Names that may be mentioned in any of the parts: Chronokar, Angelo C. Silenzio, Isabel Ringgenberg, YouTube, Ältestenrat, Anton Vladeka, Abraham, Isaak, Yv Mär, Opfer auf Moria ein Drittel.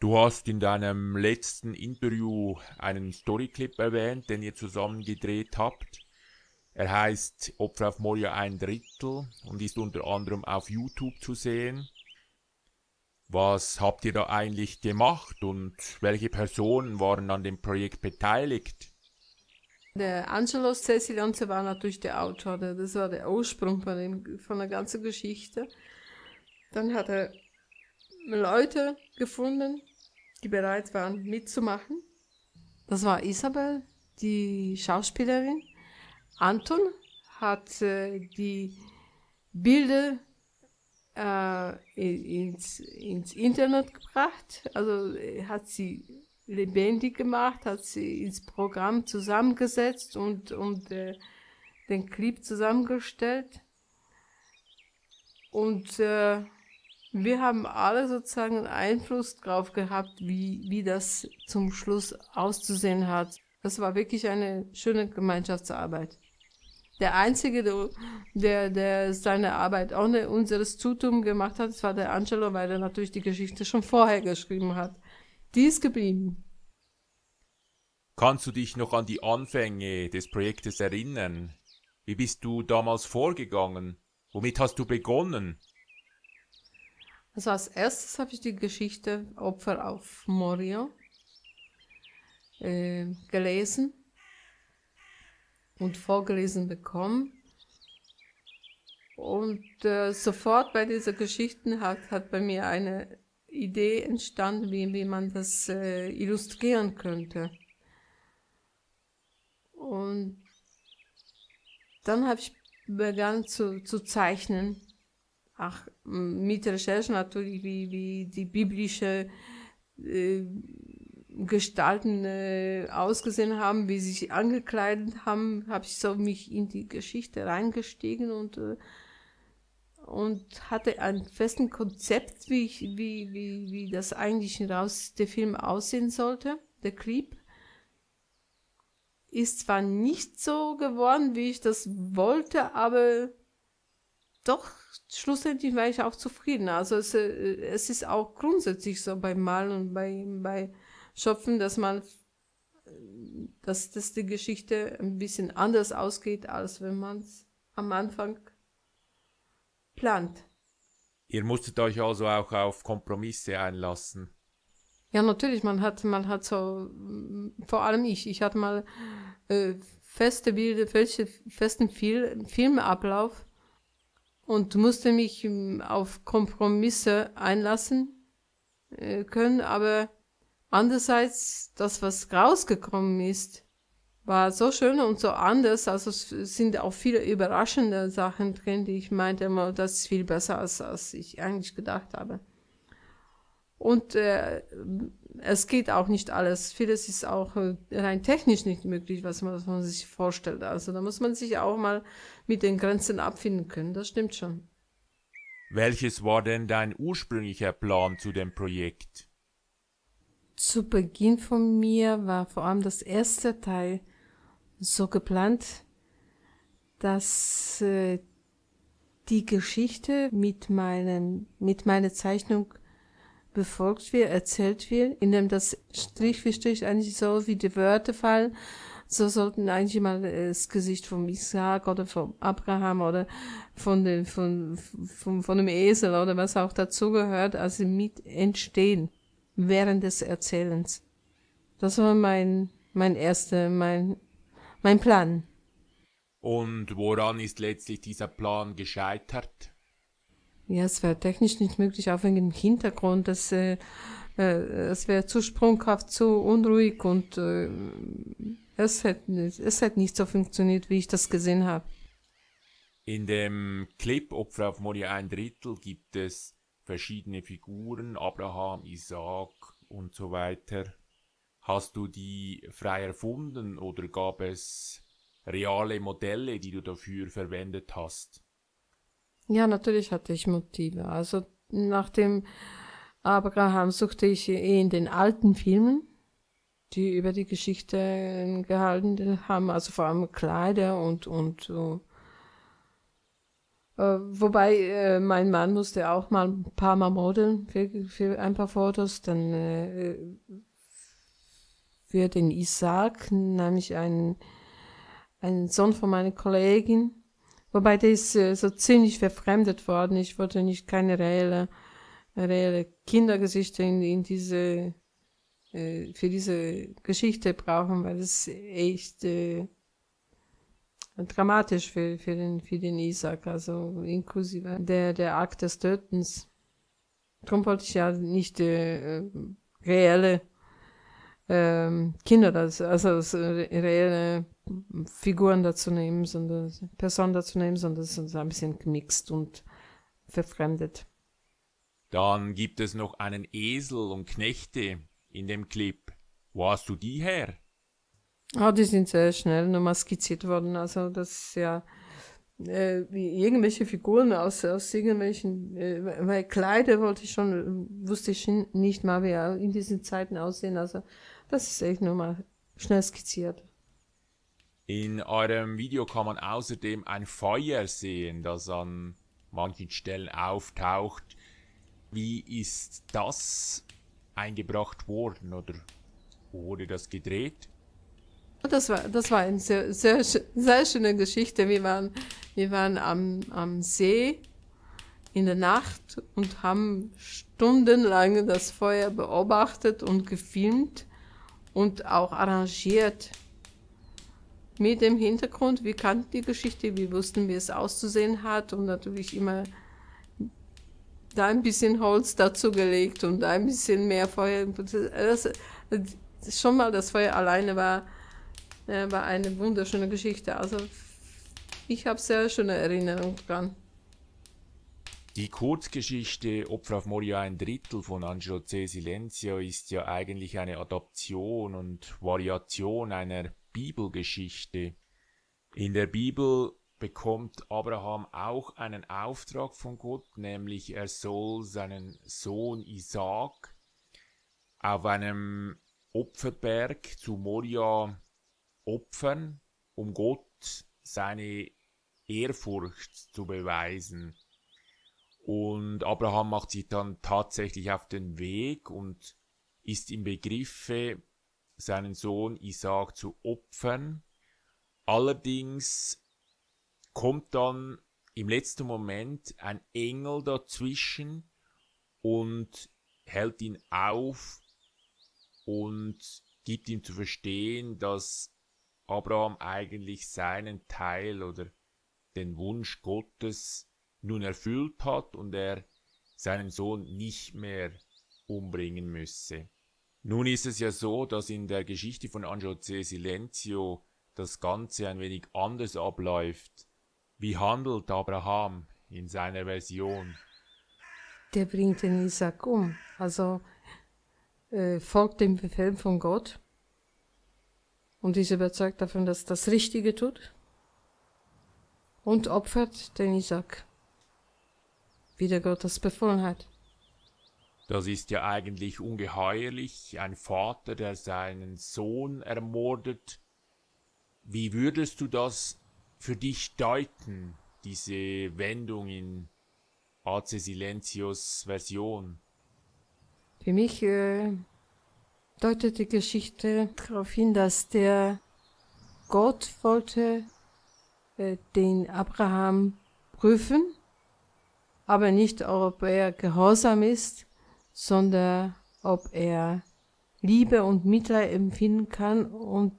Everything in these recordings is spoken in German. Du hast in deinem letzten Interview einen Storyclip erwähnt, den ihr zusammen gedreht habt. Er heißt Opfer auf Moria ein Drittel und ist unter anderem auf YouTube zu sehen. Was habt ihr da eigentlich gemacht und welche Personen waren an dem Projekt beteiligt? Der Angelo C. Silenzio war natürlich der Autor, das war der Ursprung von der ganzen Geschichte. Dann hat er Leute gefunden, die bereit waren mitzumachen. Das war Isabel, die Schauspielerin. Anton hat die Bilder ins Internet gebracht, also hat sie lebendig gemacht, hat sie ins Programm zusammengesetzt und den Clip zusammengestellt. Und wir haben alle sozusagen einen Einfluss drauf gehabt, wie das zum Schluss auszusehen hat. Das war wirklich eine schöne Gemeinschaftsarbeit. Der Einzige, der seine Arbeit ohne unseres Zutun gemacht hat, das war der Angelo, weil er natürlich die Geschichte schon vorher geschrieben hat. Die ist geblieben. Kannst du dich noch an die Anfänge des Projektes erinnern? Wie bist du damals vorgegangen? Womit hast du begonnen? Also als erstes habe ich die Geschichte Opfer auf Moria gelesen und vorgelesen bekommen. Und sofort bei dieser Geschichte hat bei mir eine Idee entstanden, wie man das illustrieren könnte. Und dann habe ich begonnen zu zeichnen. Ach, mit Recherchen natürlich, wie die biblische Gestalten ausgesehen haben, wie sie sich angekleidet haben, habe ich so mich in die Geschichte reingestiegen und hatte ein festes Konzept, wie das eigentlich der Film aussehen sollte, der Clip. Ist zwar nicht so geworden, wie ich das wollte, aber doch, schlussendlich war ich auch zufrieden. Also es ist auch grundsätzlich so beim Malen und bei Schöpfen, dass die Geschichte ein bisschen anders ausgeht, als wenn man es am Anfang plant. Ihr musstet euch also auch auf Kompromisse einlassen. Ja, natürlich, man hat so, vor allem ich hatte mal feste Bilder, festen Filmablauf. Und musste mich auf Kompromisse einlassen können, aber andererseits, das, was rausgekommen ist, war so schön und so anders, also es sind auch viele überraschende Sachen drin, die ich meinte immer, das ist viel besser, als ich eigentlich gedacht habe. Und es geht auch nicht alles, vieles ist auch rein technisch nicht möglich, was man sich vorstellt. Also da muss man sich auch mal mit den Grenzen abfinden können, das stimmt schon. Welches war denn dein ursprünglicher Plan zu dem Projekt? Zu Beginn von mir war vor allem das erste Teil so geplant, dass die Geschichte mit meiner Zeichnung befolgt wird, erzählt wird, indem das Strich für Strich eigentlich so wie die Wörter fallen, so sollten eigentlich mal das Gesicht von Isaak oder von Abraham oder von dem Esel oder was auch dazugehört, also mit entstehen während des Erzählens. Das war mein Plan. Und woran ist letztlich dieser Plan gescheitert? Ja, es wäre technisch nicht möglich, auch wegen dem Hintergrund, es wäre zu sprunghaft, zu unruhig und es hätte nicht so funktioniert, wie ich das gesehen habe. In dem Clip Opfer auf Moria ein Drittel gibt es verschiedene Figuren, Abraham, Isaak und so weiter. Hast du die frei erfunden oder gab es reale Modelle, die du dafür verwendet hast? Ja, natürlich hatte ich Motive. Also nach dem Abraham suchte ich in den alten Filmen, die über die Geschichte gehalten haben, also vor allem Kleider und Wobei, mein Mann musste auch mal ein paar Mal modeln für ein paar Fotos. Dann für den Isaak nahm ich einen Sohn von meiner Kollegin. Wobei der ist so ziemlich verfremdet worden. Ich wollte nicht keine reelle Kindergesichter in diese, für diese Geschichte brauchen, weil es echt dramatisch für den Isaak, also inklusive der Akt des Tötens. Darum wollte ich ja nicht reelle Kinder, also reelle Figuren dazu nehmen, sondern Personen dazu nehmen, sondern es ist ein bisschen gemixt und verfremdet. Dann gibt es noch einen Esel und Knechte in dem Clip. Wo hast du die her? Oh, die sind sehr schnell nochmal skizziert worden. Also das ist ja irgendwelche Figuren aus irgendwelchen, weil Kleider wusste ich nicht mal, wie in diesen Zeiten aussehen. Also das ist echt nochmal schnell skizziert. In eurem Video kann man außerdem ein Feuer sehen, das an manchen Stellen auftaucht. Wie ist das eingebracht worden oder wurde das gedreht? Das war eine sehr, sehr, sehr schöne Geschichte. Wir waren am See in der Nacht und haben stundenlang das Feuer beobachtet und gefilmt und auch arrangiert. Mit dem Hintergrund, wir kannten die Geschichte, wir wussten, wie es auszusehen hat und natürlich immer da ein bisschen Holz dazu gelegt und ein bisschen mehr Feuer. Schon mal das Feuer alleine war eine wunderschöne Geschichte. Also ich habe sehr schöne Erinnerungen dran. Die Kurzgeschichte Opfer auf Moria ein Drittel von Angelo C. Silenzio ist ja eigentlich eine Adaption und Variation einer Bibelgeschichte. In der Bibel bekommt Abraham auch einen Auftrag von Gott, nämlich er soll seinen Sohn Isaak auf einem Opferberg zu Moria opfern, um Gott seine Ehrfurcht zu beweisen. Und Abraham macht sich dann tatsächlich auf den Weg und ist im Begriffe, seinen Sohn Isaak zu opfern. Allerdings kommt dann im letzten Moment ein Engel dazwischen und hält ihn auf und gibt ihm zu verstehen, dass Abraham eigentlich seinen Teil oder den Wunsch Gottes nun erfüllt hat und er seinen Sohn nicht mehr umbringen müsse. Nun ist es ja so, dass in der Geschichte von Angelo C. Silenzio das Ganze ein wenig anders abläuft. Wie handelt Abraham in seiner Version? Der bringt den Isaak um, also folgt dem Befehl von Gott und ist überzeugt davon, dass das Richtige tut und opfert den Isaak, wie der Gott das befohlen hat. Das ist ja eigentlich ungeheuerlich, ein Vater, der seinen Sohn ermordet. Wie würdest du das für dich deuten, diese Wendung in AC Silenzios Version? Für mich deutet die Geschichte darauf hin, dass der Gott wollte den Abraham prüfen, aber nicht, ob er gehorsam ist, sondern ob er Liebe und Mitleid empfinden kann und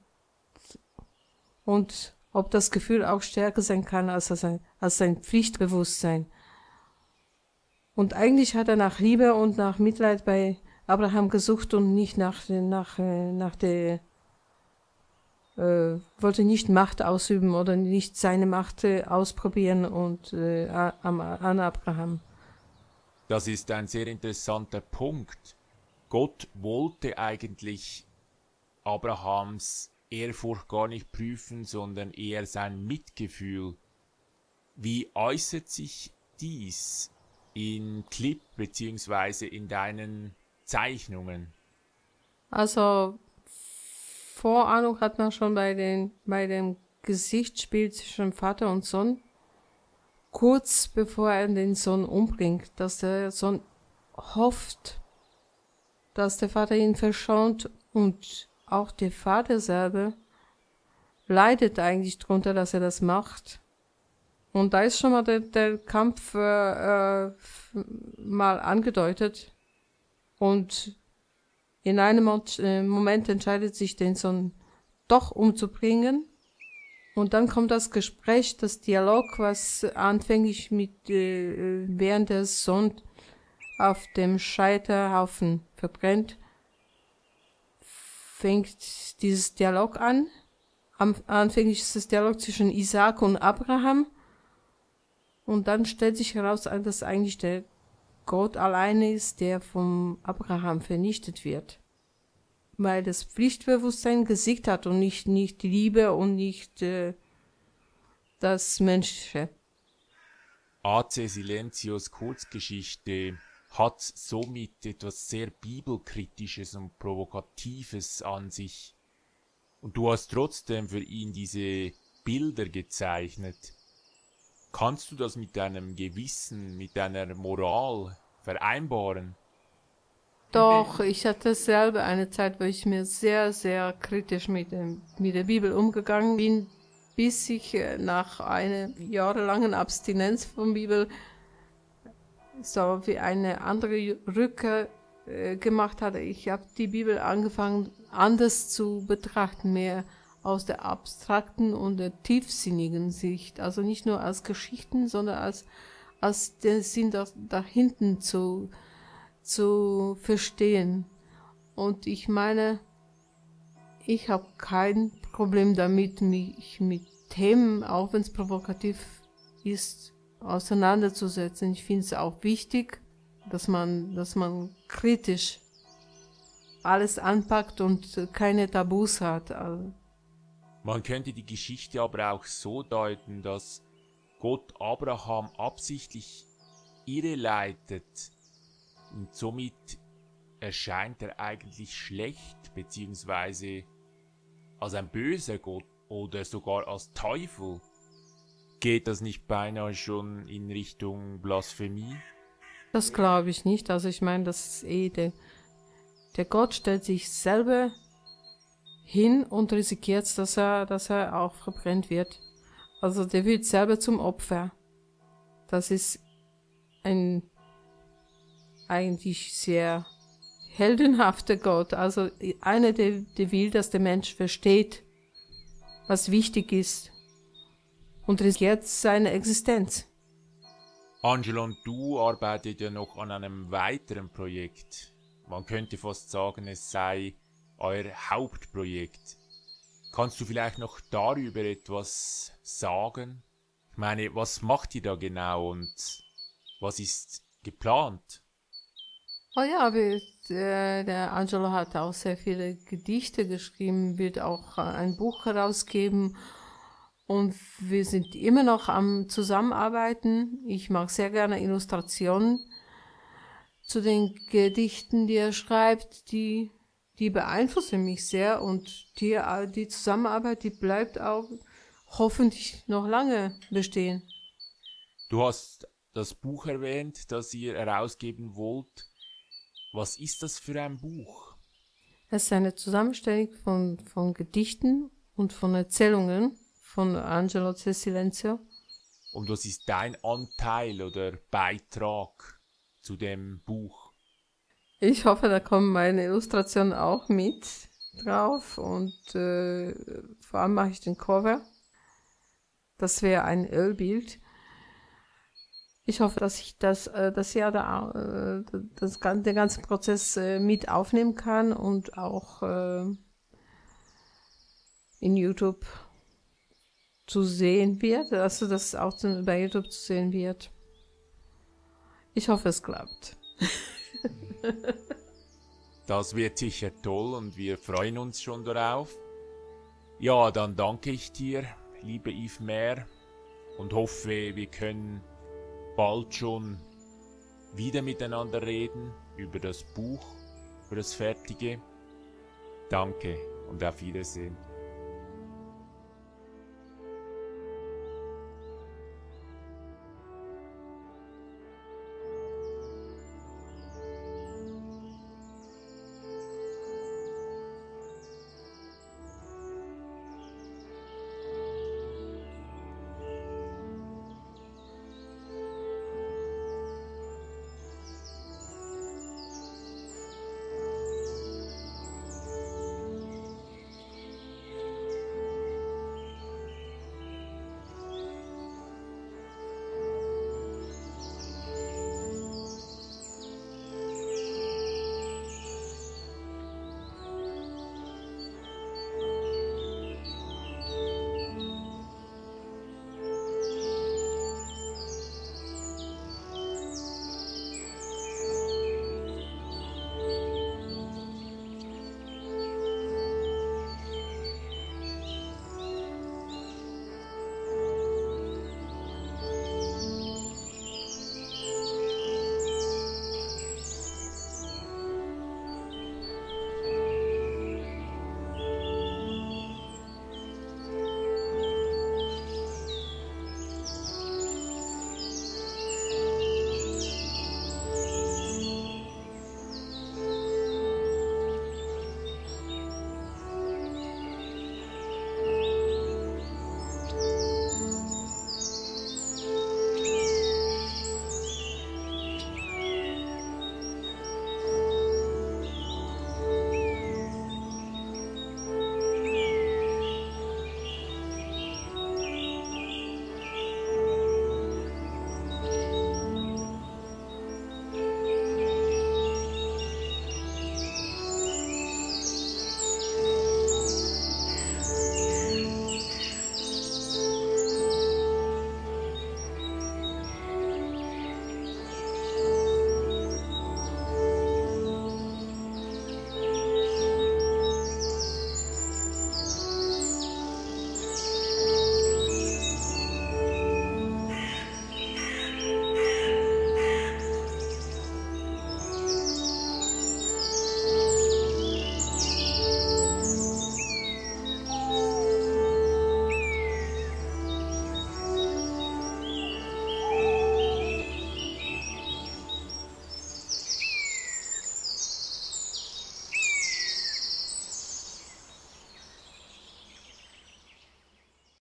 ob das Gefühl auch stärker sein kann als sein Pflichtbewusstsein. Und eigentlich hat er nach Liebe und nach Mitleid bei Abraham gesucht und nicht wollte nicht Macht ausüben oder nicht seine Macht ausprobieren und an Abraham. Das ist ein sehr interessanter Punkt. Gott wollte eigentlich Abrahams Ehrfurcht gar nicht prüfen, sondern eher sein Mitgefühl. Wie äußert sich dies im Clip bzw. in deinen Zeichnungen? Also Vorahnung hat man schon bei dem Gesichtsspiel zwischen Vater und Sohn. kurz bevor er den Sohn umbringt, dass der Sohn hofft, dass der Vater ihn verschont, und auch der Vater selber leidet eigentlich drunter, dass er das macht. Und da ist schon mal der Kampf mal angedeutet, und in einem Moment entscheidet sich, den Sohn doch umzubringen. Und dann kommt das Gespräch, das Dialog, was anfänglich mit während der Sonne auf dem Scheiterhaufen verbrennt, fängt dieses Dialog an. Anfänglich ist das Dialog zwischen Isaak und Abraham. Und dann stellt sich heraus, dass eigentlich der Gott alleine ist, der vom Abraham vernichtet wird, weil das Pflichtbewusstsein gesiegt hat und nicht Liebe und nicht das Menschliche. A.C. Silenzios Kurzgeschichte hat somit etwas sehr Bibelkritisches und Provokatives an sich. Und du hast trotzdem für ihn diese Bilder gezeichnet. Kannst du das mit deinem Gewissen, mit deiner Moral vereinbaren? Doch, ich hatte selber eine Zeit, wo ich mir sehr, sehr kritisch mit der Bibel umgegangen bin, bis ich nach einer jahrelangen Abstinenz von Bibel so wie eine andere Rückkehr gemacht hatte. Ich habe die Bibel angefangen, anders zu betrachten, mehr aus der abstrakten und der tiefsinnigen Sicht. Also nicht nur als Geschichten, sondern als den Sinn da hinten zu verstehen. Und ich meine, ich habe kein Problem damit, mich mit Themen, auch wenn es provokativ ist, auseinanderzusetzen. Ich finde es auch wichtig, dass man kritisch alles anpackt und keine Tabus hat. Also man könnte die Geschichte aber auch so deuten, dass Gott Abraham absichtlich irreleitet, und somit erscheint er eigentlich schlecht, beziehungsweise als ein böser Gott oder sogar als Teufel. Geht das nicht beinahe schon in Richtung Blasphemie? Das glaube ich nicht. Also ich meine, das ist der Gott stellt sich selber hin und riskiert, dass er auch verbrennt wird. Also der wird selber zum Opfer. Das ist ein eigentlich sehr heldenhafter Gott, also einer, der will, dass der Mensch versteht, was wichtig ist, und riskiert seine Existenz. Angelo und du arbeitet ja noch an einem weiteren Projekt. Man könnte fast sagen, es sei euer Hauptprojekt. Kannst du vielleicht noch darüber etwas sagen? Ich meine, was macht ihr da genau und was ist geplant? Oh ja, der Angelo hat auch sehr viele Gedichte geschrieben, wird auch ein Buch herausgeben, und wir sind immer noch am Zusammenarbeiten. Ich mag sehr gerne Illustrationen zu den Gedichten, die er schreibt, die beeinflussen mich sehr, und die Zusammenarbeit, die bleibt auch hoffentlich noch lange bestehen. Du hast das Buch erwähnt, das ihr herausgeben wollt. Was ist das für ein Buch? Es ist eine Zusammenstellung von Gedichten und von Erzählungen von Angelo C. Silenzio. Und was ist dein Anteil oder Beitrag zu dem Buch? Ich hoffe, da kommen meine Illustrationen auch mit drauf, und vor allem mache ich den Cover. Das wäre ein Ölbild. Ich hoffe, dass ich den ganzen Prozess mit aufnehmen kann und auch in YouTube zu sehen wird, also dass es auch bei YouTube zu sehen wird. Ich hoffe, es klappt. Das wird sicher toll, und wir freuen uns schon darauf. Ja, dann danke ich dir, liebe Yv Mär, und hoffe, wir können bald schon wieder miteinander reden über das Buch, über das Fertige. Danke und auf Wiedersehen.